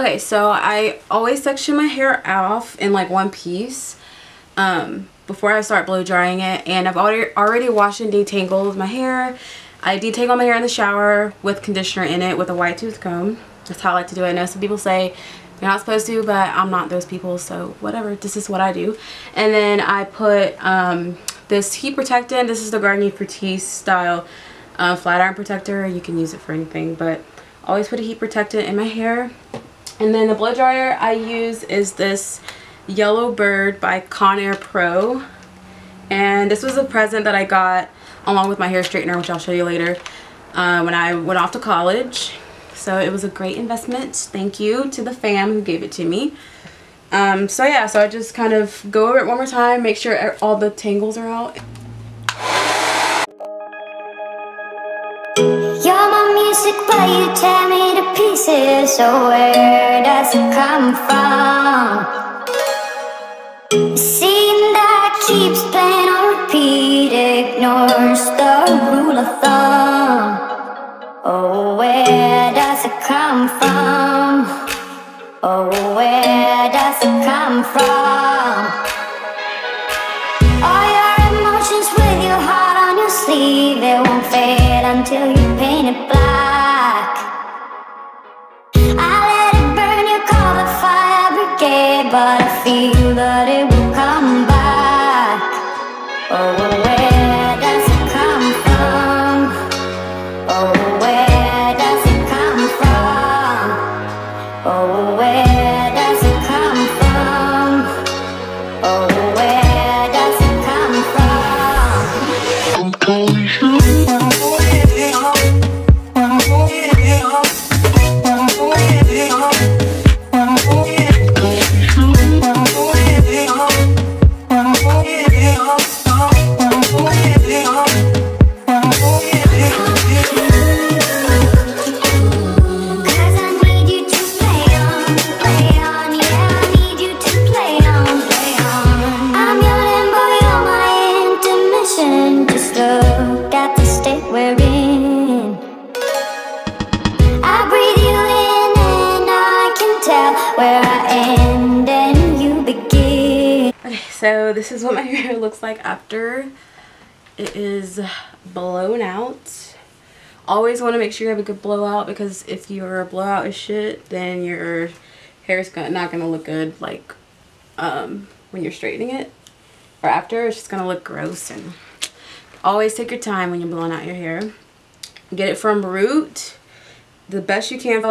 Okay, so I always section my hair off in like one piece before I start blow drying it, and I've already washed and detangled my hair. I detangle my hair in the shower with conditioner in it with a wide tooth comb. That's how I like to do it. I know some people say you're not supposed to, but I'm not those people, so whatever. This is what I do. And then I put this heat protectant. This is the Garnier Fructis style flat iron protector. You can use it for anything, but always put a heat protectant in my hair. And then the blow dryer I use is this Yellow Bird by Conair Pro. And this was a present that I got along with my hair straightener, which I'll show you later, when I went off to college. So it was a great investment. Thank you to the fam who gave it to me. So yeah, so I just kind of go over it one more time, make sure all the tangles are out. You're my music, but you tear me to pieces. So where does it come from? The scene that keeps playing on repeat ignores the rule of thumb. Oh, where does it come from? Oh, where does it come from? All your emotions with your heart on your sleeve, they won't fade until you paint it black. I let it burn, you call the fire brigade, but I feel that it will come back. Oh, where does it come from? Oh, so this is what my hair looks like after it is blown out. Always want to make sure you have a good blowout, because if your blowout is shit, then your hair is not going to look good, like when you're straightening it or after. It's just going to look gross. And always take your time when you're blowing out your hair. Get it from root the best you can.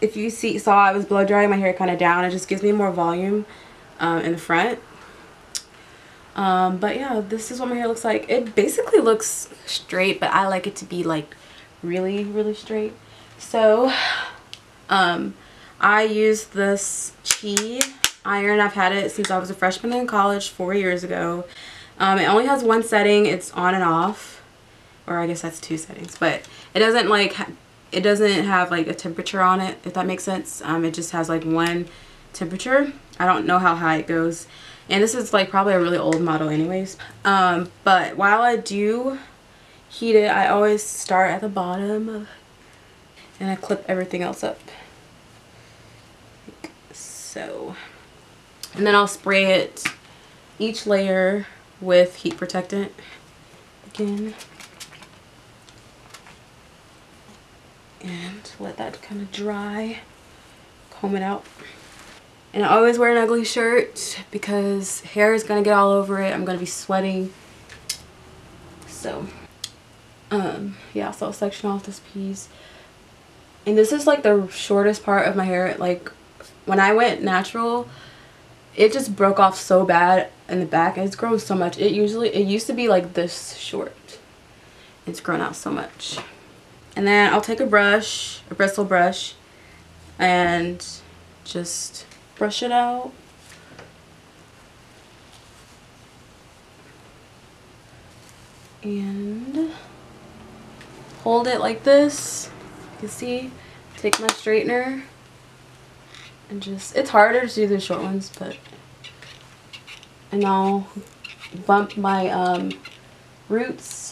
If you saw I was blow drying my hair kind of down, it just gives me more volume in the front. But yeah, this is what my hair looks like. It basically looks straight, but I like it to be like really straight. So I use this Chi Iron. I've had it since I was a freshman in college 4 years ago. It only has one setting. It's on and off, or I guess that's two settings, but it doesn't like it doesn't have like a temperature on it, if that makes sense. It just has like one temperature. I don't know how high it goes. And this is like probably a really old model anyways. But while I do heat it, I always start at the bottom and I clip everything else up like so. And then I'll spray it each layer with heat protectant again. And let that kind of dry, comb it out. And I always wear an ugly shirt because hair is going to get all over it. I'm going to be sweating. So, yeah, so I'll section off this piece. And this is like the shortest part of my hair. Like, when I went natural, it just broke off so bad in the back. It's grown so much. It used to be like this short. It's grown out so much. And then I'll take a brush, a bristle brush, and just brush it out. And hold it like this. You can see. Take my straightener and just, it's harder to do the short ones, but, and I'll bump my roots.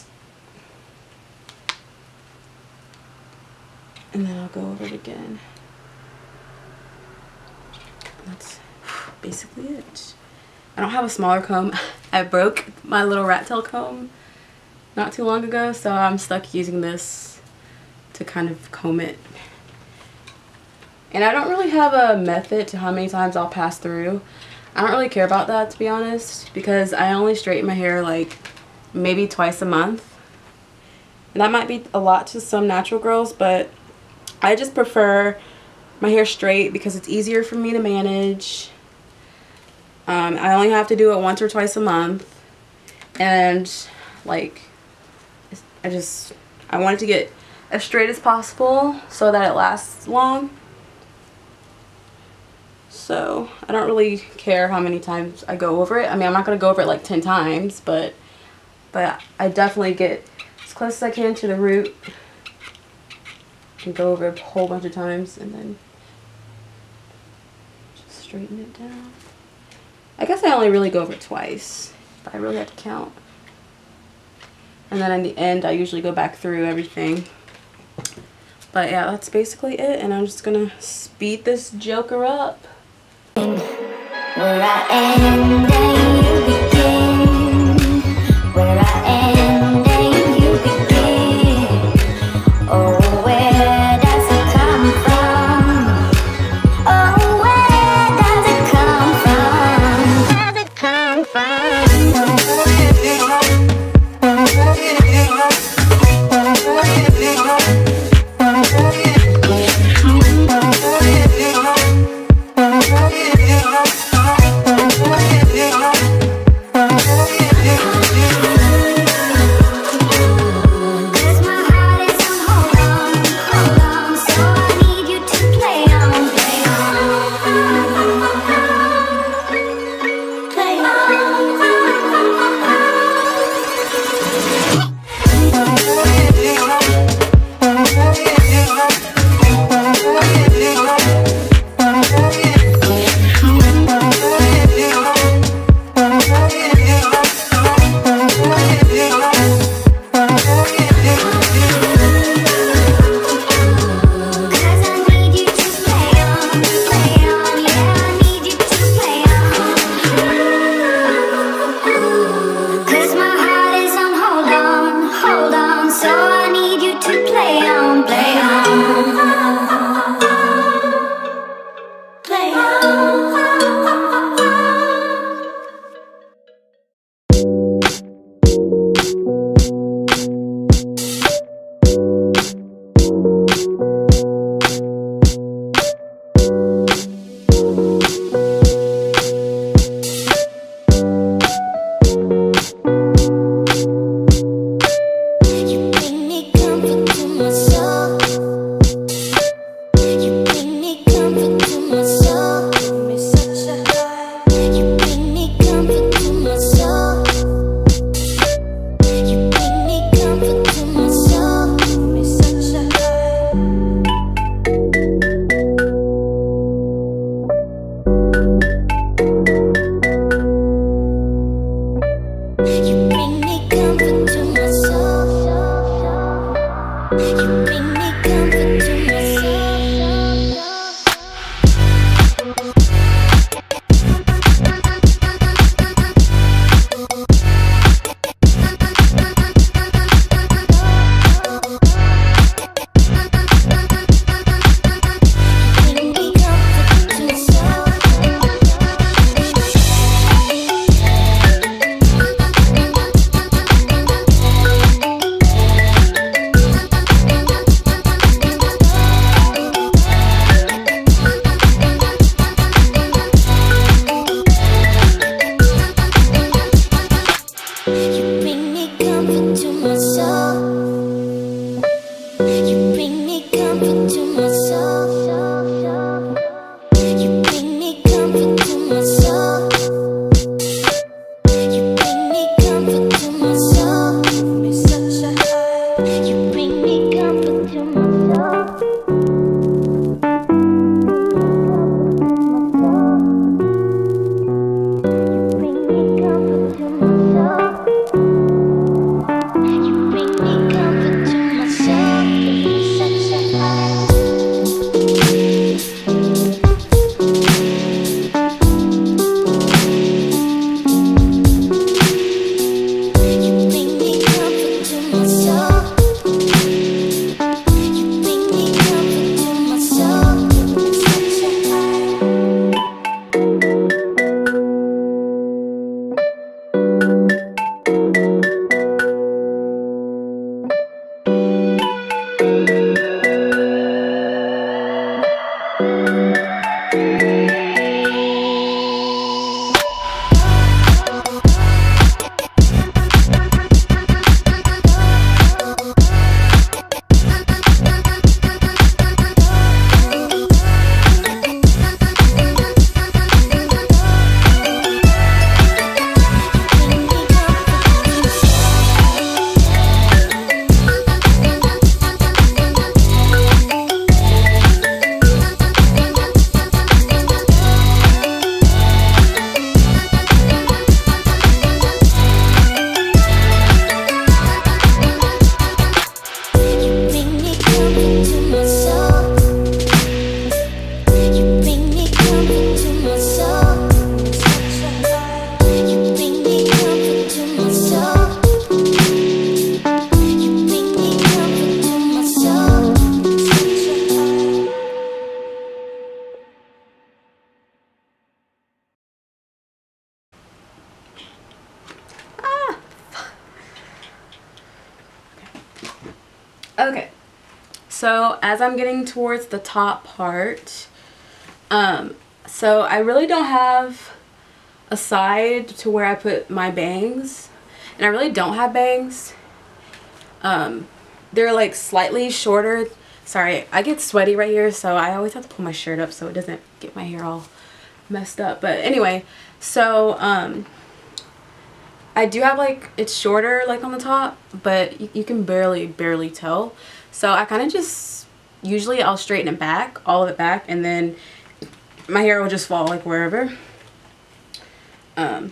And then I'll go over it again. that's basically it. I don't have a smaller comb. I broke my little rat tail comb not too long ago, so I'm stuck using this to kind of comb it. And I don't really have a method to how many times I'll pass through. I don't really care about that, to be honest, because I only straighten my hair like maybe twice a month. And that might be a lot to some natural girls, but I just prefer my hair straight because it's easier for me to manage. I only have to do it once or twice a month, and like I want it to get as straight as possible so that it lasts long. So I don't really care how many times I go over it. I mean, I'm not going to go over it like 10 times, but I definitely get as close as I can to the root and go over it a whole bunch of times and then just straighten it down. I guess I only really go over it twice, but I really have to count. And then in the end, I usually go back through everything. But yeah, that's basically it, and I'm just gonna speed this joker up. Where I am, then you begin. Where I am, then you begin. Oh, where does it come from? Oh, where does it come from? Where does it come Okay, so as I'm getting towards the top part, so I really don't have a side to where I put my bangs, and I really don't have bangs. They're like slightly shorter. Sorry, I get sweaty right here, so I always have to pull my shirt up so it doesn't get my hair all messed up. But anyway, so I do have like, it's shorter like on the top, but you can barely tell. So I kind of just, usually I'll straighten it back, all of it back, and then my hair will just fall like wherever.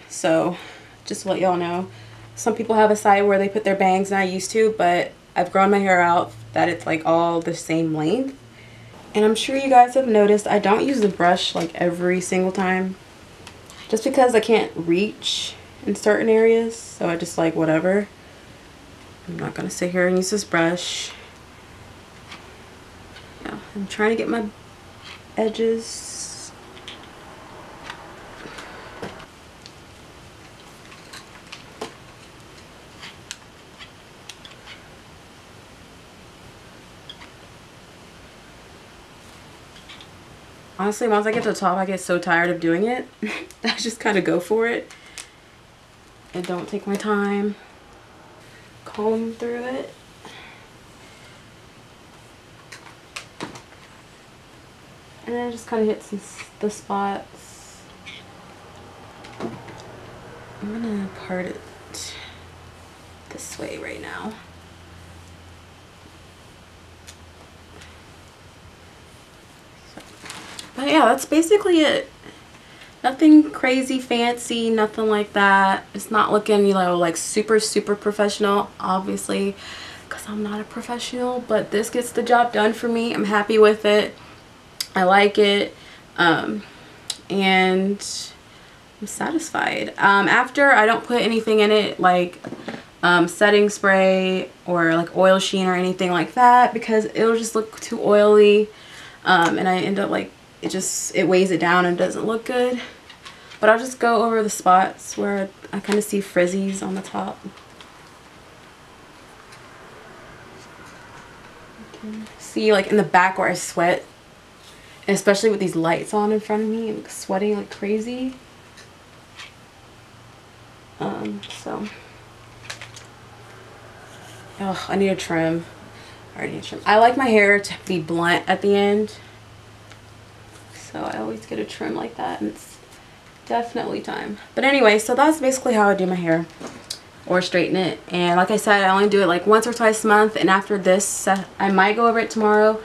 So just to let y'all know, some people have a side where they put their bangs, and I used to, but I've grown my hair out that it's like all the same length. And I'm sure you guys have noticed I don't use the brush like every single time, just because I can't reach in certain areas, so I just like whatever. I'm not gonna sit here and use this brush. Yeah, I'm trying to get my edges. Honestly, once I get to the top, I get so tired of doing it. I just kind of go for it. I don't take my time combing through it. And then I just kind of hit the spots. I'm gonna part it this way right now. But yeah, that's basically it. Nothing crazy fancy, nothing like that. It's not looking, you know, like super professional, obviously, because I'm not a professional, but this gets the job done for me. I'm happy with it. I like it. And I'm satisfied. After, I don't put anything in it like setting spray or like oil sheen or anything like that, because it'll just look too oily, and I end up like, it weighs it down and doesn't look good. But I'll just go over the spots where I kind of see frizzies on the top. Okay. See, like in the back where I sweat, and especially with these lights on in front of me, I'm sweating like crazy. Oh, I need a trim. I already need a trim. I like my hair to be blunt at the end, so I always get a trim like that, and it's definitely time. But anyway, so that's basically how I do my hair or straighten it. And like I said, I only do it like once or twice a month, and after this I might go over it tomorrow,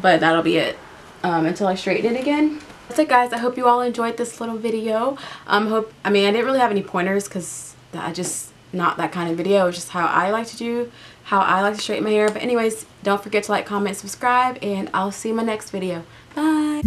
but that'll be it until I straighten it again. That's it, guys. I hope you all enjoyed this little video. I didn't really have any pointers because I just, not that kind of video. It's just how I like to straighten my hair. But anyways, don't forget to like, comment, subscribe, and I'll see you in my next video. Bye.